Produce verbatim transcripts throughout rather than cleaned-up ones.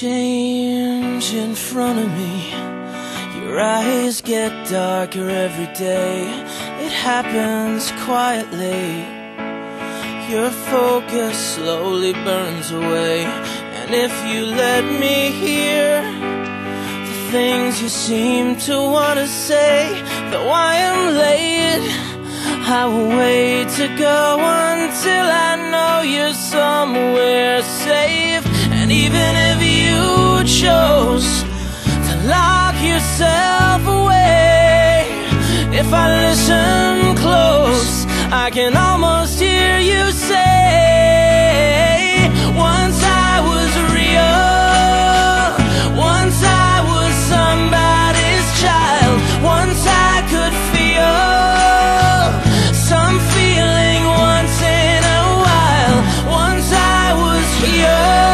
change in front of me. Your eyes get darker every day. It happens quietly. Your focus slowly burns away. And if you let me hear the things you seem to want to say, though I am late, I will wait to go until I know you're somewhere safe. And even if you chose to lock yourself away, if I listen close, I can almost hear you say, once I was real, once I was somebody's child, once I could feel some feeling once in a while, once I was here.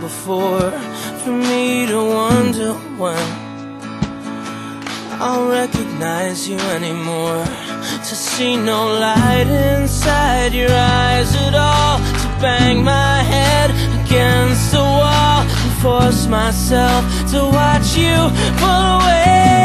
Before, for me to wonder when I'll recognize you anymore, to see no light inside your eyes at all, to bang my head against the wall and force myself to watch you pull away.